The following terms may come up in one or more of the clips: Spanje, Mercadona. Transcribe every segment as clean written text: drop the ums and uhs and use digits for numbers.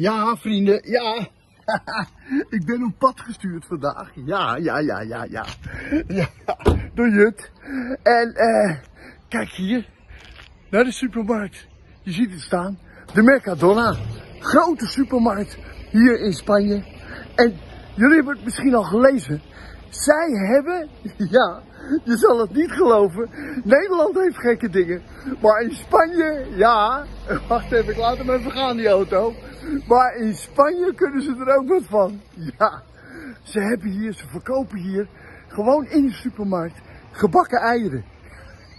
Ja, vrienden, ja. Ik ben op pad gestuurd vandaag. Ja. Door Jut. En kijk hier. Naar de supermarkt. Je ziet het staan. De Mercadona. Grote supermarkt hier in Spanje. En jullie hebben het misschien al gelezen. Zij hebben, ja, je zal het niet geloven, Nederland heeft gekke dingen. Maar in Spanje, ja, wacht even, ik laat hem even gaan, die auto. Maar in Spanje kunnen ze er ook wat van. Ja, ze hebben hier, ze verkopen hier, gewoon in de supermarkt, gebakken eieren.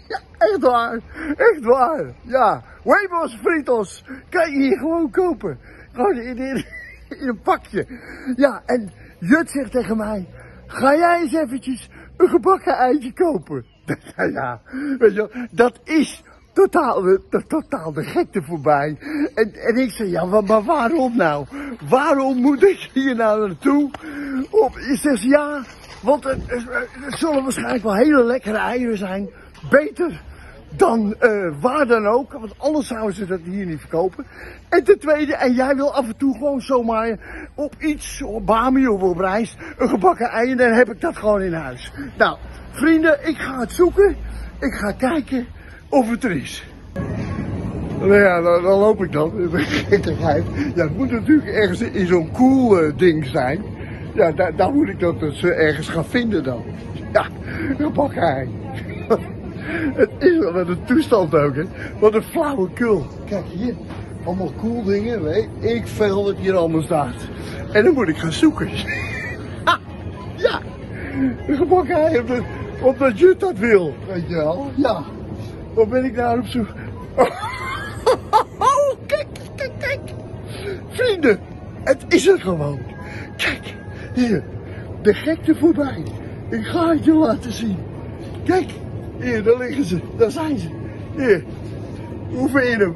Ja, echt waar, echt waar. Ja, huevos fritos kan je hier gewoon kopen. Gewoon in een pakje. Ja, en Jut zegt tegen mij... Ga jij eens eventjes een gebakken eitje kopen? Ja, weet je wel, dat is totaal de gekte voorbij. En ik zei, ja, maar waarom nou? Waarom moet ik hier nou naartoe? Ik zeg, ja, want het zullen waarschijnlijk wel hele lekkere eieren zijn. Beter dan waar dan ook, want anders zouden ze dat hier niet verkopen. En ten tweede, en jij wil af en toe gewoon zomaar op iets, op Bami of op reis, een gebakken ei en dan heb ik dat gewoon in huis. Nou, vrienden, ik ga het zoeken. Ik ga kijken of het er is. Nou ja, dan loop ik dan. Ja, het moet natuurlijk ergens in zo'n cool ding zijn. Ja, daar moet ik dat dus ergens gaan vinden dan. Ja, een gebakken ei. Het is wel met een toestand ook, hè. Wat een flauwekul. Kijk hier, allemaal cool dingen, weet ik veel wat hier allemaal staat. En dan moet ik gaan zoeken. Ha, ja, de gebakken ei, omdat Jut dat wil, weet je wel. Ja, wat ben ik daar op zoek? Oh, kijk. Vrienden, het is er gewoon. Kijk, hier, de gekte voorbij. Ik ga het je laten zien. Kijk. Hier, daar liggen ze. Daar zijn ze. Hier. Hoe vind je hem?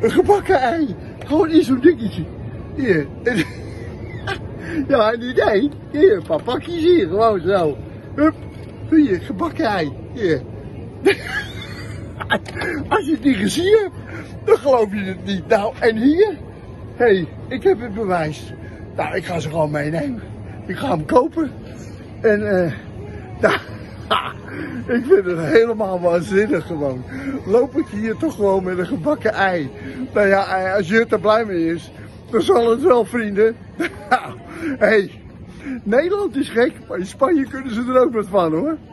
Een gebakken ei. Gewoon in zo'n dingetje. Hier. Ja, en die deed. Hier, een paar pakjes hier. Gewoon zo. Hup. Hier, gebakken ei. Hier. Als je het niet gezien hebt, dan geloof je het niet. Nou, en hier? Hé, hey, ik heb het bewijs. Nou, ik ga ze gewoon meenemen. Ik ga hem kopen. En, nou... Ha, ik vind het helemaal waanzinnig gewoon. Loop ik hier toch gewoon met een gebakken ei. Nou ja, als Jut er blij mee is, dan zal het wel, vrienden. Hé, hey, Nederland is gek, maar in Spanje kunnen ze er ook wat van, hoor.